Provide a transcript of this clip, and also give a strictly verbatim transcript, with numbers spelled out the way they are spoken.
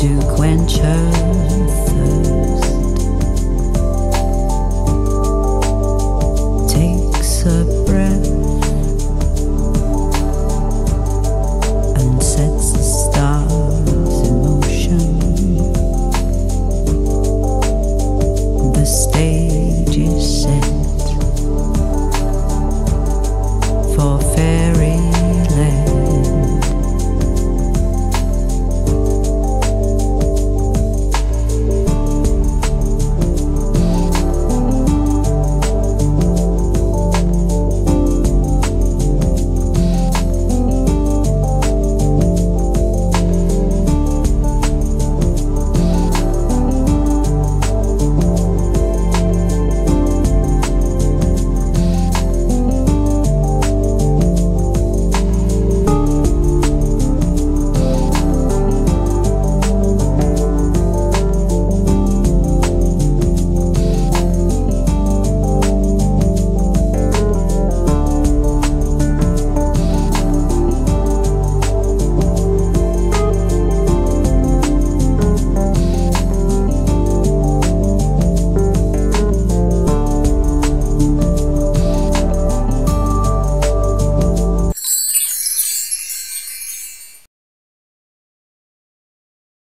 to quench her thirst. Takes a